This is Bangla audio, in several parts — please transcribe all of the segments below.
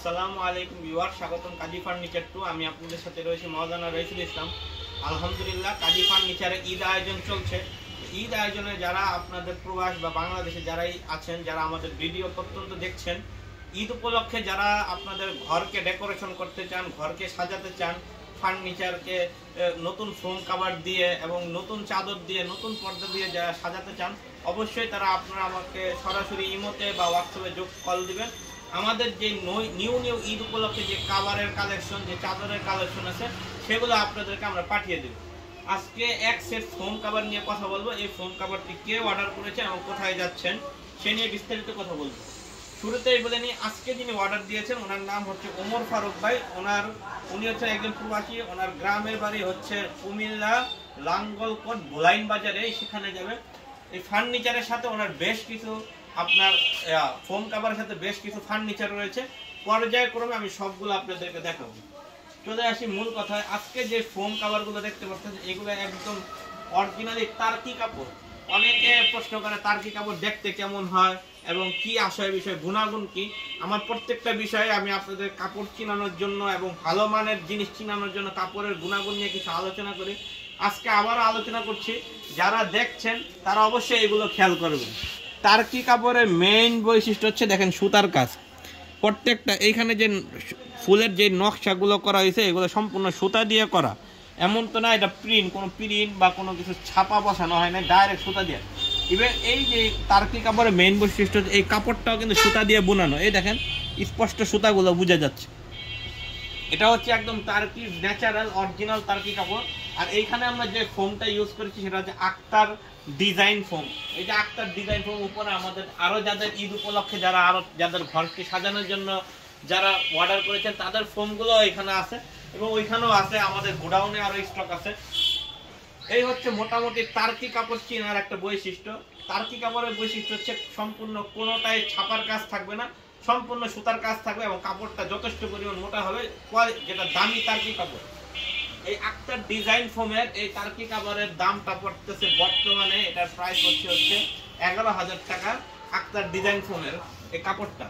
আসসালামুআলাইকুম ভিউয়ার, স্বাগতম কাজি ফার্নিচার টু। আমি আপনাদের সাথে রয়েছি মাওলানা রাইসুল ইসলাম। আলহামদুলিল্লাহ কাজি ফার্নিচারে ঈদ আয়োজন চলছে। ঈদ আয়োজনে যারা আপনাদের প্রবাস বা বাংলাদেশে যারাই আছেন, যারা আমাদের ভিডিও অত্যন্ত দেখছেন, ঈদ উপলক্ষে যারা আপনাদের ঘরকে ডেকোরেশন করতে চান, ঘরকে সাজাতে চান, ফার্নিচারকে নতুন ফোম কাভার দিয়ে এবং নতুন চাদর দিয়ে, নতুন পর্দা দিয়ে যারা সাজাতে চান, অবশ্যই তারা আপনারা আমাকে সরাসরি ইমোতে বা হোয়াটসঅ্যাপে যোগ কল দিবেন। আমাদের যে নিউ নিউ ঈদ উপলক্ষে যে কাভারের কালেকশন, যে চাদরের কালেকশন আছে, সেগুলো আপনাদেরকে আমরা পাঠিয়ে দেব। আজকে এক সেট ফোম কাভার নিয়ে কথা বলবো। এই ফোম কাভারটি কে অর্ডার করেছেন এবং কোথায় যাচ্ছেন সে নিয়ে বিস্তারিত কথা বলবো। শুরুতেই বলে নিই, আজকে যিনি অর্ডার দিয়েছেন ওনার নাম হচ্ছে ওমর ফারুক ভাই। উনি হচ্ছেন একজন প্রবাসী। ওনার গ্রামের বাড়ি হচ্ছে কুমিল্লা লাঙ্গলকোট ভোলাইন বাজারে, সেখানে যাবে। এই ফার্নিচারের সাথে ওনার বেশ কিছু আপনার ফোম কাভারের সাথে বেশ কিছু ফার্নিচার রয়েছে। পর্যায়ক্রমে আমি সবগুলো আপনাদেরকে দেখাবো। চলে আসি মূল কথায়। আজকে যে ফোম কাভারগুলো দেখতে পাচ্ছেন, এগুলো একদম অরিজিনালি তার্কি কাপড়। অনেকে প্রশ্ন করে তার্কি কাপড় দেখতে কেমন হয় এবং কি আশয় বিষয়, গুণাগুণ কি। আমার প্রত্যেকটা বিষয়ে আমি আপনাদের কাপড় চিনানোর জন্য এবং ভালো মানের জিনিস চিনানোর জন্য কাপড়ের গুণাগুণ নিয়ে কিছু আলোচনা করি। আজকে আবারও আলোচনা করছি। যারা দেখছেন তারা অবশ্যই এগুলো খেয়াল করবেন। তার্কি কাপড়ের মেইন বৈশিষ্ট্য হচ্ছে, দেখেন সুতার কাজ। প্রত্যেকটা এইখানে যে ফুলের যে নকশাগুলো করা হয়েছে, এগুলো সম্পূর্ণ সুতা দিয়ে করা। এমন তো না এটা প্রিন্ট, কোনো প্রিন্ট বা কোনো কিছু ছাপা বসানো হয় না, ডাইরেক্ট সুতা দিয়ে। ইভেন এই যে তার্কি কাপড়ের মেইন বৈশিষ্ট্য, এই কাপড়টাও কিন্তু সুতা দিয়ে বোনানো। এই দেখেন স্পষ্ট সুতাগুলো বোঝা যাচ্ছে। এটা হচ্ছে একদম তার্কি ন্যাচারাল অরিজিনাল তার্কি কাপড়। আর এইখানে আমরা যে ফোমটা ইউজ করেছি সেটা হচ্ছে আক্তার ডিজাইন ফোম। এই যে আক্তার ডিজাইন ফোম উপরে আমাদের আরও যাদের ঈদ উপলক্ষে যারা আরও যাদের ঘরকে সাজানোর জন্য যারা অর্ডার করেছেন তাদের ফোমগুলো এখানে আছে এবং ওইখানেও আছে, আমাদের গোডাউনে আরও স্টক আছে। এই হচ্ছে মোটামুটি তার্কি কাপড় চিনার একটা বৈশিষ্ট্য। তার্কি কাপড়ের বৈশিষ্ট্য হচ্ছে সম্পূর্ণ কোনোটাই ছাপার কাজ থাকবে না, সম্পূর্ণ সুতার কাজ থাকবে এবং কাপড়টা যথেষ্ট পরিমাণ মোটা হবে, যেটা দামি তার্কি কাপড়। এই আক্তার ডিজাইন ফোমের এই তার্কি কাপড়ের দামটা পড়তেছে বর্তমানে, এটার প্রাইস হচ্ছে 11,000 টাকা। আক্তার ডিজাইন ফোমের এই কাপড়টা।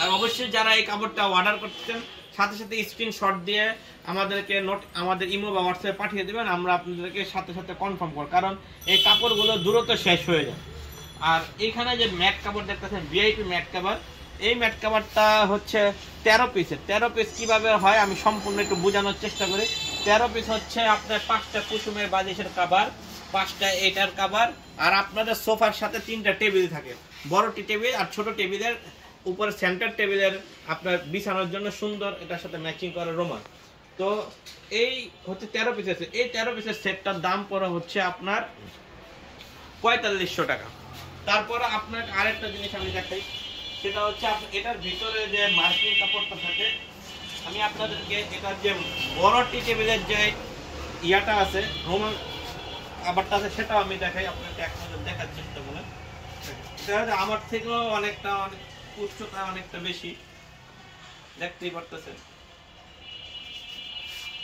আর অবশ্যই যারা এই কাপড়টা অর্ডার করতেছেন সাথে সাথে স্ক্রিনশট দিয়ে আমাদেরকে আমাদের ইমো বা হোয়াটসঅ্যাপে পাঠিয়ে দেবেন। আমরা আপনাদেরকে সাথে সাথে কনফার্ম করব, কারণ এই কাপড়গুলো দ্রুত শেষ হয়ে যায়। আর এইখানে যে ম্যাট কাপড় দেখতেছেন, ভিআইপি ম্যাট কাপড়। এই ম্যাট কাপড়টা হচ্ছে 13 পিসের। 13 পিস কীভাবে হয় আমি সম্পূর্ণ একটু বোঝানোর চেষ্টা করি। 13 পিস হচ্ছে আপনার 5টা কুসুমের বালিশের কাভার, 5টা এটার কাভার। আর আপনাদের সোফার সাথে 3টা টেবিল থাকে, বড়টি টেবিল আর ছোট টেবিলের উপরে সেন্টার টেবিলের আপনার বিছানোর জন্য সুন্দর, এটার সাথে ম্যাচিং করা রোমান। তো এই হচ্ছে 13 পিস আছে। এই 13 পিসের সেটটার দাম পড়া হচ্ছে আপনার 4,500 টাকা। তারপরে আপনার আরেকটা জিনিস আমি দেখাই, সেটা হচ্ছে এটার ভিতরে যে মার্কিং কাপড়টা থাকে, আমি আপনাদেরকে এটার যে বড় টি টেবিলের যে ইয়াটা আছে, রোমান কাপড়টা আছে, সেটাও আমি দেখাই আপনাকে। এক নজর দেখার চেষ্টা করেন। আমার থেকেও অনেকটা উচ্চতা অনেকটা বেশি, দেখতেই পারতেছেন।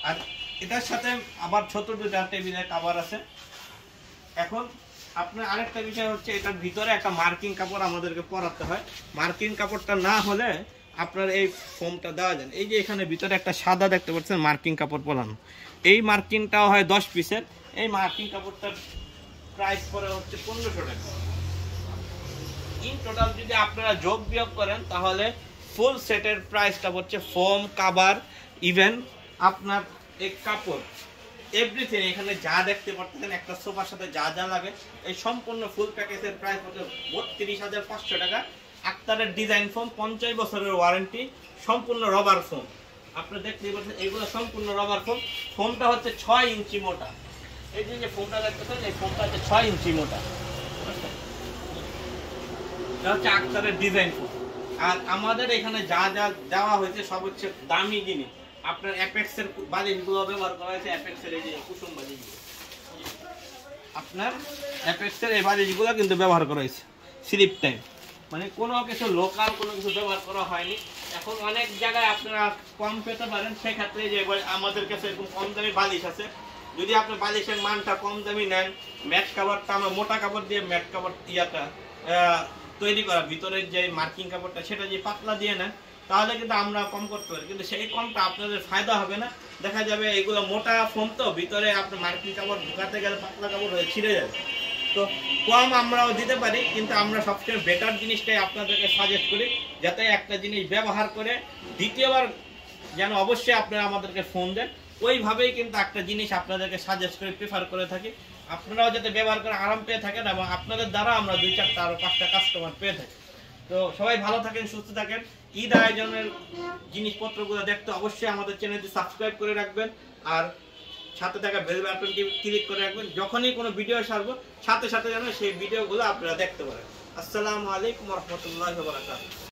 আর এটার সাথে আবার ছোট দুটা টেবিলের কাভার আছে। এখন আপনার আরেকটা বিষয় হচ্ছে, এটার ভিতরে একটা মার্কিং কাপড় আমাদেরকে পরাতে হয়। মার্কিং কাপড়টা না হলে আপনার এই ফোমটা দেওয়া যায়। এই যে এখানে ভিতরে একটা সাদা দেখতে পাচ্ছেন মার্কিং কাপড় পরানো, এই মার্কিংটাও হয় 10 পিসের। এই মার্কিং কাপড়টার প্রাইস পরে হচ্ছে 1500 টাকা। ইন টোটাল যদি আপনারা যোগ বিয়োগ করেন তাহলে ফুল সেটের প্রাইসটা হচ্ছে ফোম কাভার ইভেন আপনার এক কাপড় এভরিথিং, এখানে যা দেখতে পাচ্ছেন একটা সোফার সাথে যা যা লাগে, এই সম্পূর্ণ ফুল প্যাকেজের প্রাইস হচ্ছে 32,500 টাকা। আক্তারের ডিজাইন ফোম, 50 বছরের ওয়ারেন্টি, সম্পূর্ণ রবার ফোম। আপনারা দেখতে পাচ্ছেন এইগুলো সম্পূর্ণ রবার ফোম। ফোমটা হচ্ছে 6 ইঞ্চি মোটা। এই যে ফোমটা দেখতেছেন, এই ফোমটা হচ্ছে 6 ইঞ্চি মোটা। এটা হচ্ছে আক্তারের ডিজাইন ফোম। আর আমাদের এখানে যা যা দেওয়া হয়েছে সব হচ্ছে দামি জিনিস। আপনার অ্যাপেক্সের বালিশগুলো ব্যবহার করা হয়েছে, অ্যাপেক্সের এই যে কুসুম বালিশগুলো, আপনার অ্যাপেক্সের এই বালিশগুলো কিন্তু ব্যবহার করা হয়েছে স্লিপ টাইপ, মানে কোনো কিছু লোকাল কোনো কিছু ব্যবহার করা হয়নি। এখন অনেক জায়গায় আপনারা কম পেতে পারেন, সেক্ষেত্রে যে আমাদের কাছে এরকম কম দামি বালিশ আছে। যদি আপনি বালিশের মানটা কম দামি নেন, ম্যাট কাভারটা আমরা মোটা কাপড় দিয়ে ম্যাট কাভার ইয়াটা তৈরি করা, ভিতরের যে মার্কিং কাপড়টা সেটা যে পাতলা দিয়ে নেন, তাহলে কিন্তু আমরা কম করতে পারি, কিন্তু সেই কমটা আপনাদের ফায়দা হবে না। দেখা যাবে এগুলো মোটা ফোম, তো ভিতরে আপনার মার্কিন কাপড় ঢুকাতে গেলে পাতলা কাপড় হয়ে ছিঁড়ে যাবে। তো কম আমরাও দিতে পারি, কিন্তু আমরা সবচেয়ে বেটার জিনিসটাই আপনাদেরকে সাজেস্ট করি, যাতে একটা জিনিস ব্যবহার করে দ্বিতীয়বার যেন অবশ্যই আপনারা আমাদেরকে ফোন দেন। ওইভাবেই কিন্তু একটা জিনিস আপনাদেরকে সাজেস্ট করে প্রেফার করে থাকি, আপনারাও যাতে ব্যবহার করে আরাম পেয়ে থাকেন এবং আপনাদের দ্বারা আমরা 2-4 আরও 5টা কাস্টমার পেয়ে থাকি। তো সবাই ভালো থাকেন, সুস্থ থাকেন। ঈদ আয়োজনের জিনিসপত্রগুলো দেখতে অবশ্যই আমাদের চ্যানেলটি সাবস্ক্রাইব করে রাখবেন আর সাথে থাকা বেল বাটনটি ক্লিক করে রাখবেন, যখনই কোনো ভিডিও ছাড়বো সাথে সাথে যেন সেই ভিডিওগুলো আপনারা দেখতে পারেন। আসসালামু আলাইকুম রহমতুল্লাহি ওয়া বারাকাতুহু।